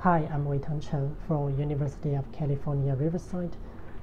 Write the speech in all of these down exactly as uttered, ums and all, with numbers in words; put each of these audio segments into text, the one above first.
Hi, I'm Weiteng Chen from University of California, Riverside.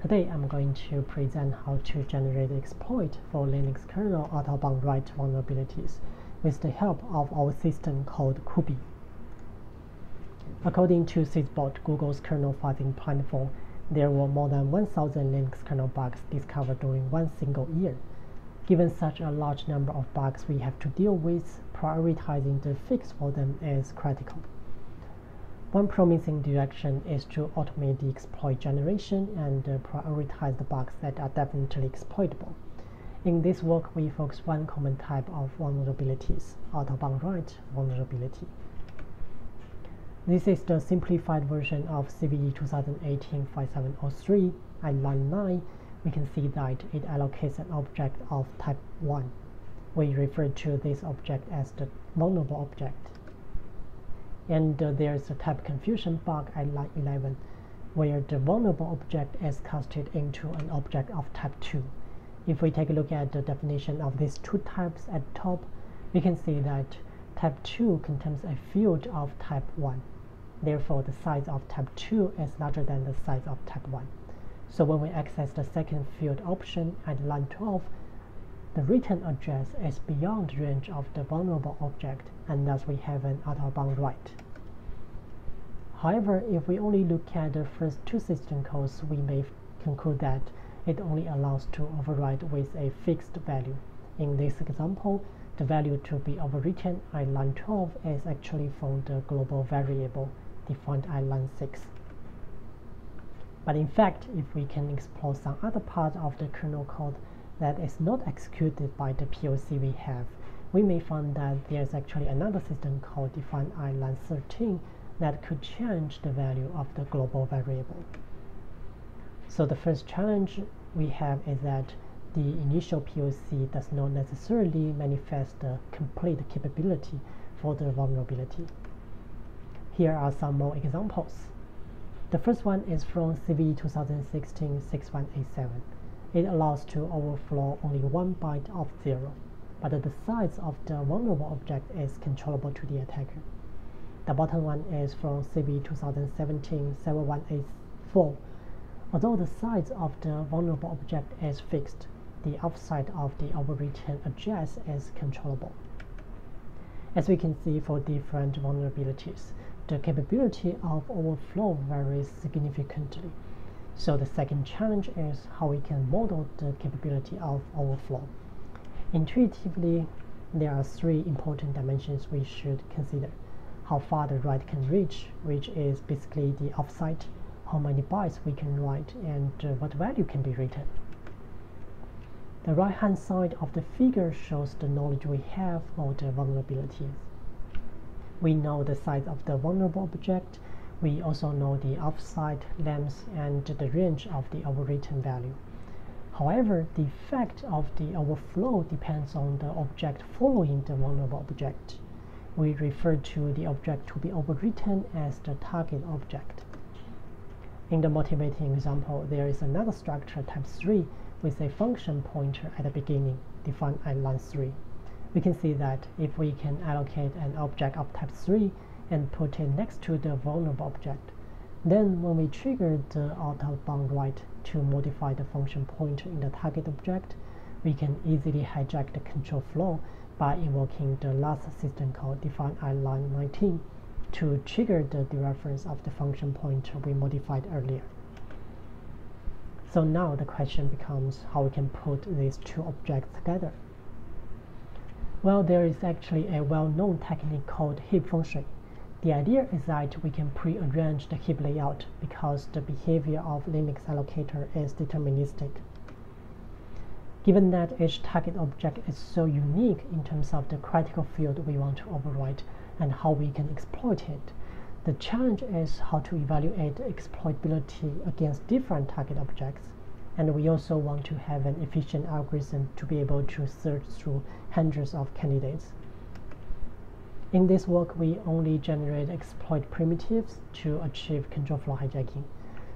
Today I'm going to present how to generate exploit for Linux kernel out-of-bound write vulnerabilities with the help of our system called KOOBE. According to Sysbot, Google's kernel fuzzing platform, there were more than one thousand Linux kernel bugs discovered during one single year. Given such a large number of bugs we have to deal with, prioritizing the fix for them is critical. One promising direction is to automate the exploit generation and uh, prioritize the bugs that are definitely exploitable. In this work, we focus on one common type of vulnerabilities, out-of-bound write vulnerability. This is the simplified version of C V E twenty eighteen dash fifty-seven oh three at line nine. We can see that it allocates an object of type one. We refer to this object as the vulnerable object. And uh, there is a type confusion bug at line eleven, where the vulnerable object is casted into an object of type two. If we take a look at the definition of these two types at the top, we can see that type two contains a field of type one. Therefore, the size of type two is larger than the size of type one. So when we access the second field option at line twelve, the return address is beyond range of the vulnerable object, and thus we have an out-of-bound write. However, if we only look at the first two system calls, we may conclude that it only allows to override with a fixed value. In this example, the value to be overwritten at line twelve is actually from the global variable defined at line six. But in fact, if we can explore some other part of the kernel code that is not executed by the P O C we have, we may find that there is actually another system call defined at line thirteen that could change the value of the global variable. So the first challenge we have is that the initial P O C does not necessarily manifest the complete capability for the vulnerability. Here are some more examples. The first one is from C V E twenty sixteen dash sixty-one eighty-seven. It allows to overflow only one byte of zero, but the size of the vulnerable object is controllable to the attacker. The bottom one is from C V E twenty seventeen dash seventy-one eighty-four. Although the size of the vulnerable object is fixed, the offset of the overwritten address is controllable. As we can see, for different vulnerabilities, the capability of overflow varies significantly. So the second challenge is how we can model the capability of overflow. Intuitively, there are three important dimensions we should consider: how far the write can reach, which is basically the offset, how many bytes we can write, and uh, what value can be written. The right-hand side of the figure shows the knowledge we have of the vulnerabilities. We know the size of the vulnerable object. We also know the offset, length, and the range of the overwritten value. However, the effect of the overflow depends on the object following the vulnerable object. We refer to the object to be overwritten as the target object. In the motivating example, there is another structure type three with a function pointer at the beginning, defined at line three. We can see that if we can allocate an object of type three, and put it next to the vulnerable object, then when we trigger the out-of-bound write to modify the function pointer in the target object, we can easily hijack the control flow by invoking the last system call defined at line nineteen to trigger the dereference of the function pointer we modified earlier. So now the question becomes how we can put these two objects together. Well, there is actually a well-known technique called heap feng shui. The idea is that we can pre-arrange the heap layout because the behavior of Linux allocator is deterministic. Given that each target object is so unique in terms of the critical field we want to overwrite and how we can exploit it, the challenge is how to evaluate exploitability against different target objects. And we also want to have an efficient algorithm to be able to search through hundreds of candidates. In this work, we only generate exploit primitives to achieve control flow hijacking.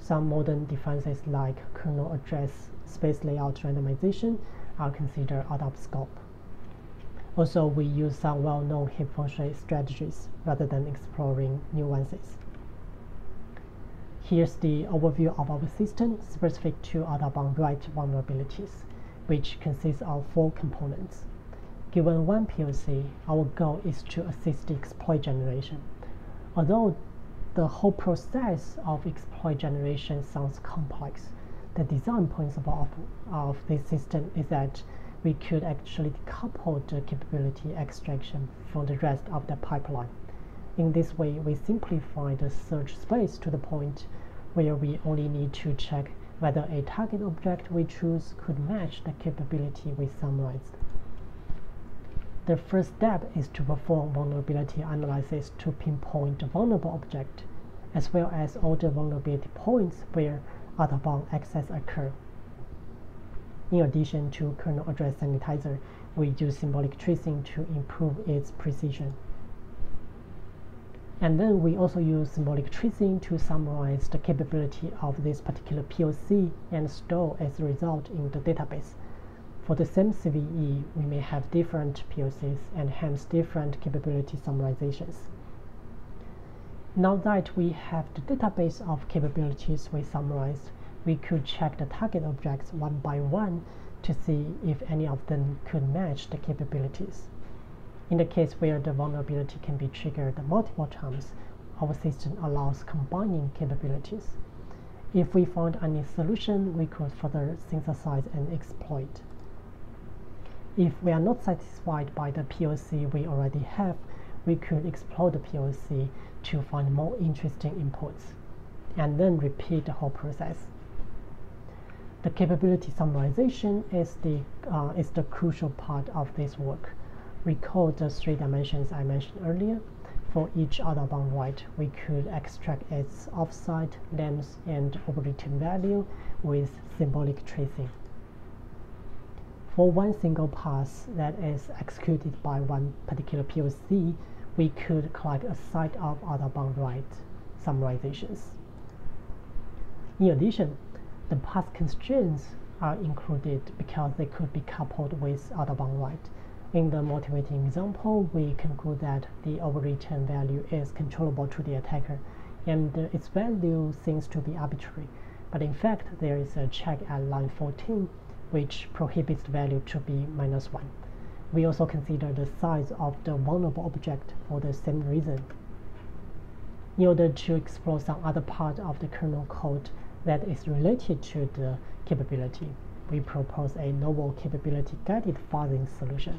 Some modern defenses like kernel address space layout randomization are considered out of scope. Also, we use some well-known heap feng shui strategies rather than exploring nuances. Here's the overview of our system specific to our bound-right vulnerabilities, which consists of four components. Given one P O C, our goal is to assist the exploit generation. Although the whole process of exploit generation sounds complex, the design principle of, of this system is that we could actually decouple the capability extraction from the rest of the pipeline. In this way, we simplify the search space to the point where we only need to check whether a target object we choose could match the capability we summarized. The first step is to perform vulnerability analysis to pinpoint the vulnerable object, as well as all the vulnerability points where out-of-bound access occurs. In addition to kernel address sanitizer, we use symbolic tracing to improve its precision. And then we also use symbolic tracing to summarize the capability of this particular P O C and store its result in the database. For the same C V E, we may have different P O Cs and hence different capability summarizations. Now that we have the database of capabilities we summarized, we could check the target objects one by one to see if any of them could match the capabilities. In the case where the vulnerability can be triggered multiple times, our system allows combining capabilities. If we found any solution, we could further synthesize and exploit. If we are not satisfied by the P O C we already have, we could explore the P O C to find more interesting inputs, and then repeat the whole process. The capability summarization is the, uh, is the crucial part of this work. Recall the three dimensions I mentioned earlier. For each out-of-bound write, we could extract its offsite, names, and overwritten value with symbolic tracing. For one single pass that is executed by one particular P O C, we could collect a set of out-of-bound write summarizations. In addition, the pass constraints are included because they could be coupled with out-of-bound write. In the motivating example, we conclude that the overwritten value is controllable to the attacker, and its value seems to be arbitrary. But in fact, there is a check at line fourteen which prohibits the value to be minus one. We also consider the size of the vulnerable object for the same reason. In order to explore some other part of the kernel code that is related to the capability, we propose a novel capability-guided fuzzing solution.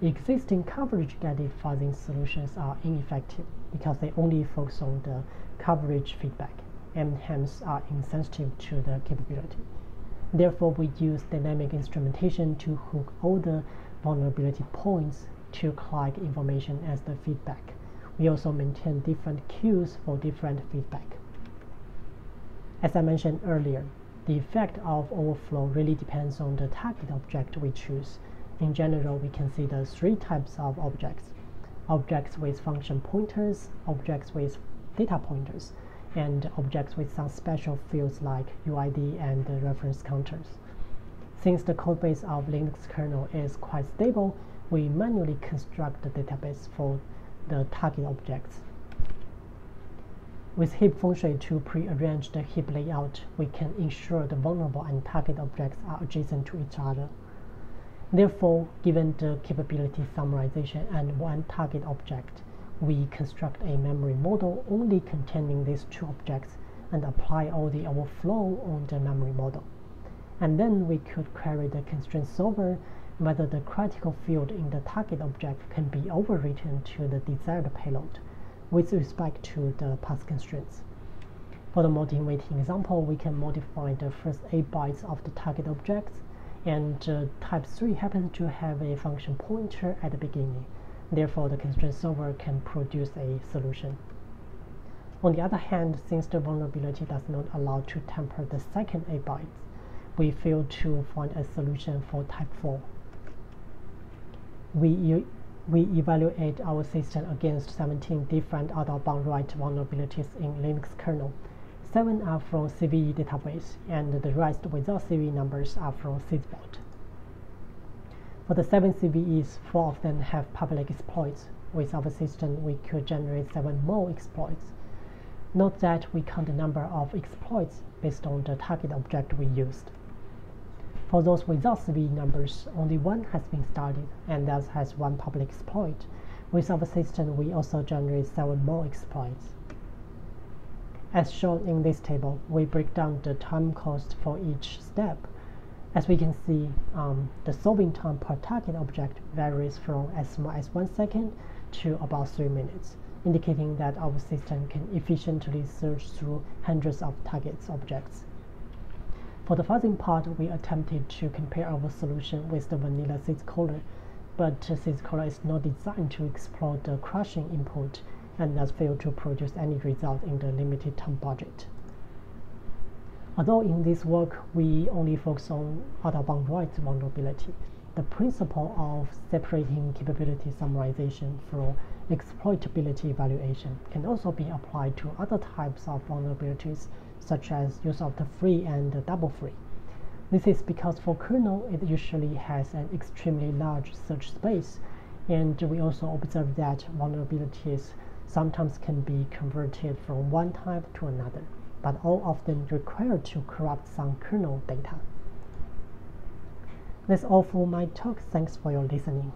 Existing coverage-guided fuzzing solutions are ineffective because they only focus on the coverage feedback and hence are insensitive to the capability. Therefore, we use dynamic instrumentation to hook all the vulnerability points to collect information as the feedback. We also maintain different queues for different feedback. As I mentioned earlier, the effect of overflow really depends on the target object we choose. In general, we consider three types of objects: objects with function pointers, objects with data pointers, and objects with some special fields like U I D and uh, reference counters. Since the code base of Linux kernel is quite stable, we manually construct the database for the target objects. With heap feng shui to pre-arrange the heap layout, we can ensure the vulnerable and target objects are adjacent to each other. Therefore, given the capability summarization and one target object, we construct a memory model only containing these two objects and apply all the overflow on the memory model. And then we could query the constraint solver whether the critical field in the target object can be overwritten to the desired payload with respect to the path constraints. For the motivating example, we can modify the first eight bytes of the target objects, and uh, type three happens to have a function pointer at the beginning. Therefore, the constraint solver can produce a solution. On the other hand, since the vulnerability does not allow to tamper the second eight bytes, we fail to find a solution for type four. We, e we evaluate our system against seventeen different out-of-bound write vulnerabilities in Linux kernel. Seven are from C V E database, and the rest without C V E numbers are from Sysbot. For the seven C V Es, four of them have public exploits. With our system, we could generate seven more exploits. Note that we count the number of exploits based on the target object we used. For those without C V E numbers, only one has been started, and thus has one public exploit. With our system, we also generate seven more exploits. As shown in this table, we break down the time cost for each step. As we can see, um, the solving time per target object varies from as small as one second to about three minutes, indicating that our system can efficiently search through hundreds of target objects. For the fuzzing part, we attempted to compare our solution with the vanilla syscaller, but syscaller is not designed to exploit the crushing input and thus failed to produce any result in the limited time budget. Although in this work we only focus on out-of-bound write vulnerability, the principle of separating capability summarization from exploitability evaluation can also be applied to other types of vulnerabilities, such as use of the free and the double free. This is because for kernel, it usually has an extremely large search space, and we also observe that vulnerabilities sometimes can be converted from one type to another, but all of them require to corrupt some kernel data. That's all for my talk. Thanks for your listening.